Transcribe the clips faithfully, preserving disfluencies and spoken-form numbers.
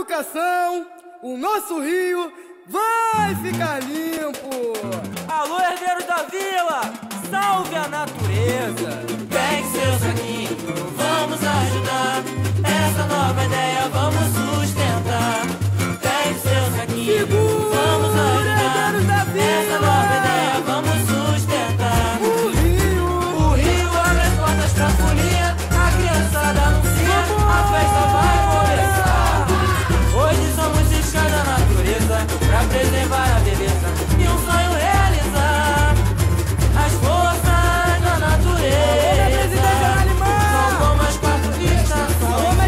educação, o nosso rio vai ficar limpo. Alô, herdeiros da vila, salve a natureza. Pegue seu saquinho, vamos ajudar. Essa nova ideia vamos sustentar. Pegue seu saquinho, segura, vamos ajudar. Da vila. Essa nova ideia vamos sustentar. O rio, o rio abre as portas pra folia. A criançada anuncia, a festa vai começar. Hoje somos fiscais da natureza pra preservar a beleza e um sonho realizar. As forças da natureza são como as quatro estações.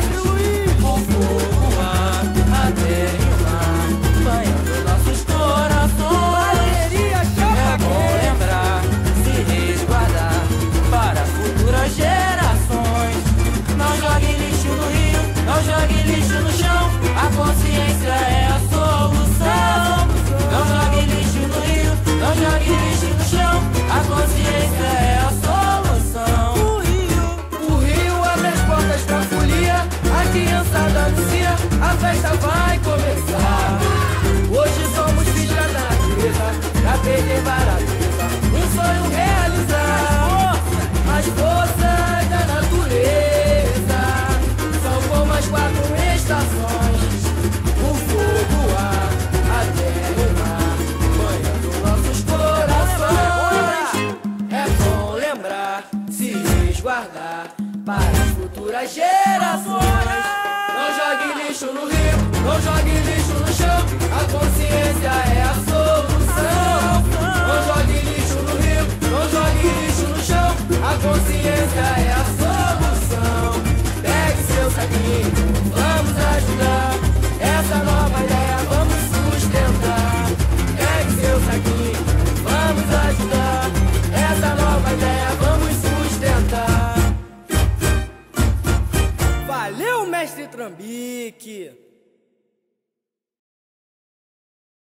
O fogo, o ar, a terra e o mar, banhando nossos corações. É bom lembrar, se resguardar para futuras gerações. Não jogue lixo no rio, não jogue lixo no chão. A consciência é a solução. Não jogue lixo no rio, não jogue lixo no chão. A consciência é a solução. O rio, o rio abre as portas pra folia. A criançada anuncia, a festa vai começar. Hoje somos fiscais da natureza pra preservar a vida, um sonho realizar. As forças da natureza são como as quatro estações. Para futuras gerações. Não jogue lixo no rio, não jogue lixo no chão. A consciência é a solução. Não jogue lixo no rio, não jogue lixo no chão. A consciência é a solução. Pegue seu saquinho, vamos ajudar. Essa nova ideia vamos sustentar. Pegue seu saquinho, vamos ajudar. Essa nova ideia vamos sustentar. Valeu, mestre Trambique!